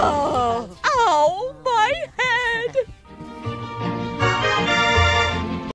Oh!